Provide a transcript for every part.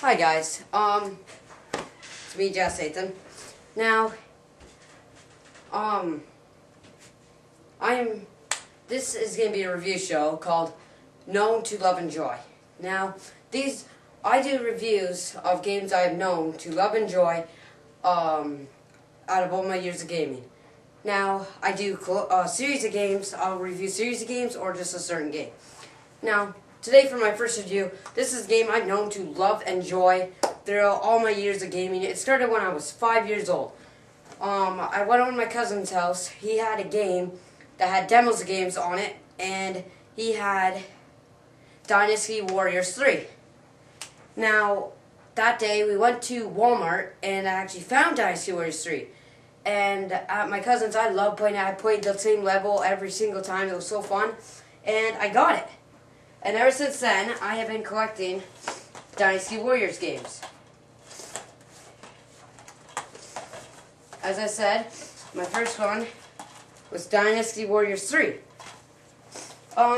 Hi guys, it's me, Jassnathan. Now, this is going to be a review show called Known to Love and Joy. Now, I do reviews of games I have known to love and joy, out of all my years of gaming. Now, I do a series of games. I'll review series of games or just a certain game. Now, today for my first review, this is a game I've known to love and enjoy throughout all my years of gaming. It started when I was 5 years old. I went over to my cousin's house. He had a game that had demos of games on it, and he had Dynasty Warriors 3. Now, that day we went to Walmart, and I actually found Dynasty Warriors 3. And at my cousin's, I loved playing it. I played the same level every single time. It was so fun, and I got it. And ever since then, I have been collecting Dynasty Warriors games. As I said, my first one was Dynasty Warriors 3.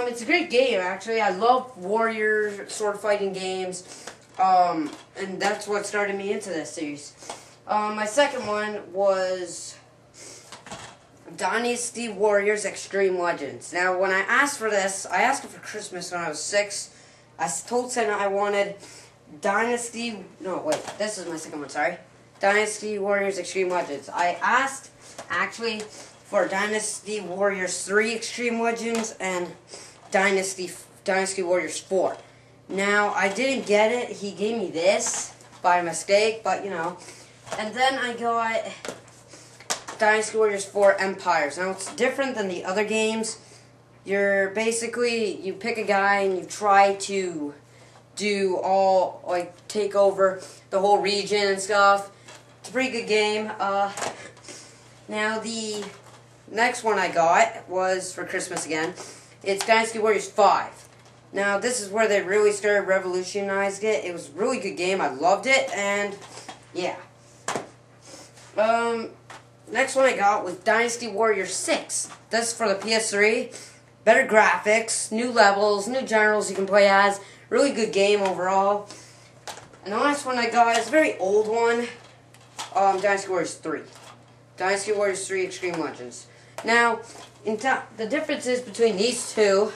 It's a great game, actually. I love warrior sword fighting games, and that's what started me into this series. My second one was Dynasty Warriors Extreme Legends. Now, when I asked for this, I asked it for Christmas when I was 6. I told Santa I wanted this is my second one, sorry. Dynasty Warriors Extreme Legends. I asked, actually, for Dynasty Warriors 3 Extreme Legends and Dynasty Warriors 4. Now, I didn't get it. He gave me this by mistake, but, you know. And then I got Dynasty Warriors 4 Empires. Now, it's different than the other games. You pick a guy and you try to do all, like, take over the whole region and stuff. It's a pretty good game. Now, the next one I got was for Christmas again. It's Dynasty Warriors 5. Now, this is where they really started revolutionizing it. It was a really good game. I loved it, and yeah. Next one I got was Dynasty Warriors 6. This is for the PS3. Better graphics, new levels, new generals you can play as. Really good game overall. And the last one I got is a very old one. Dynasty Warriors 3. Dynasty Warriors 3 Extreme Legends. Now, the differences between these two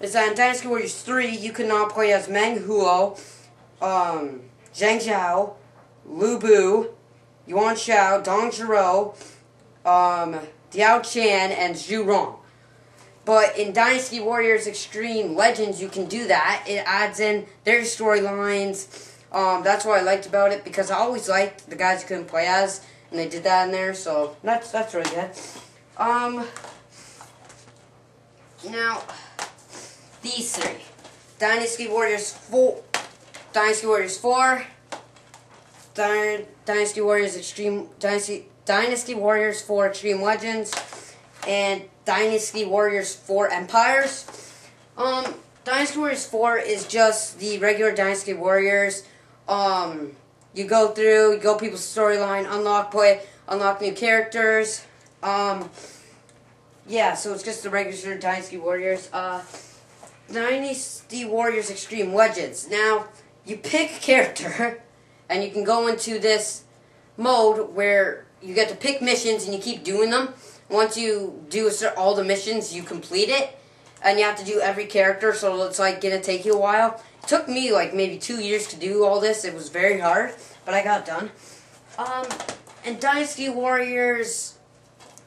is that in Dynasty Warriors 3, you could not play as Meng Huo, Zhang Zhao, Lu Bu, Yuan Shao, Dong Zhuo, Diao Chan, and Zhu Rong. But in Dynasty Warriors Extreme Legends, you can do that. It adds in their storylines. That's what I liked about it, because I always liked the guys you couldn't play as, and they did that in there, so that's really good. Now, these three. Dynasty Warriors 4, Dynasty Warriors 4 Extreme Legends, and Dynasty Warriors 4 Empires. Dynasty Warriors 4 is just the regular Dynasty Warriors. You go people's storyline, unlock new characters. Yeah, so it's just the regular Dynasty Warriors. Dynasty Warriors Extreme Legends. Now, you pick a character. And you can go into this mode where you get to pick missions and you keep doing them. Once you do all the missions, you complete it. And you have to do every character, so it's like going to take you a while. It took me like maybe 2 years to do all this. It was very hard, but I got done. And Dynasty Warriors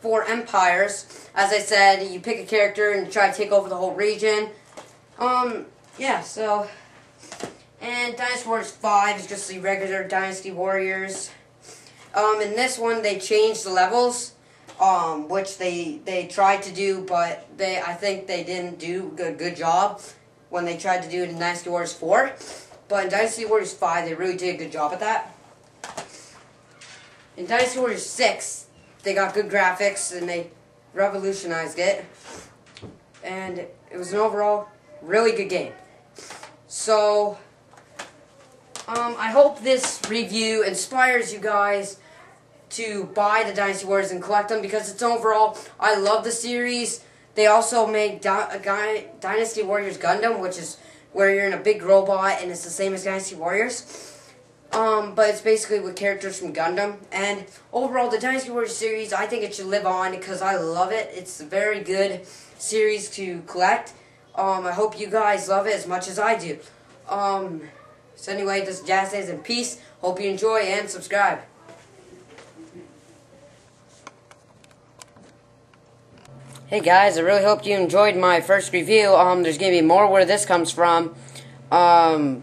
4 Empires, as I said, you pick a character and try to take over the whole region. Yeah, so. And Dynasty Warriors 5 is just the regular Dynasty Warriors. In this one, they changed the levels, which they tried to do, but I think they didn't do a good job when they tried to do it in Dynasty Warriors 4. But in Dynasty Warriors 5, they really did a good job at that. In Dynasty Warriors 6, they got good graphics, and they revolutionized it. And it was an overall really good game. So I hope this review inspires you guys to buy the Dynasty Warriors and collect them, because it's overall, I love the series. They also made Dynasty Warriors Gundam, which is where you're in a big robot and it's the same as Dynasty Warriors. But it's basically with characters from Gundam. And overall, the Dynasty Warriors series, I think it should live on because I love it. It's a very good series to collect. I hope you guys love it as much as I do. So anyway, this is Jassnathan in peace. Hope you enjoy and subscribe. Hey guys, I really hope you enjoyed my first review. There's going to be more where this comes from.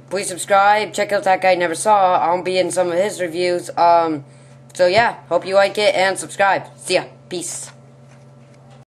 Please subscribe, check out That Guy Never Saw, I'll be in some of his reviews, so yeah, hope you like it, and subscribe, see ya, peace.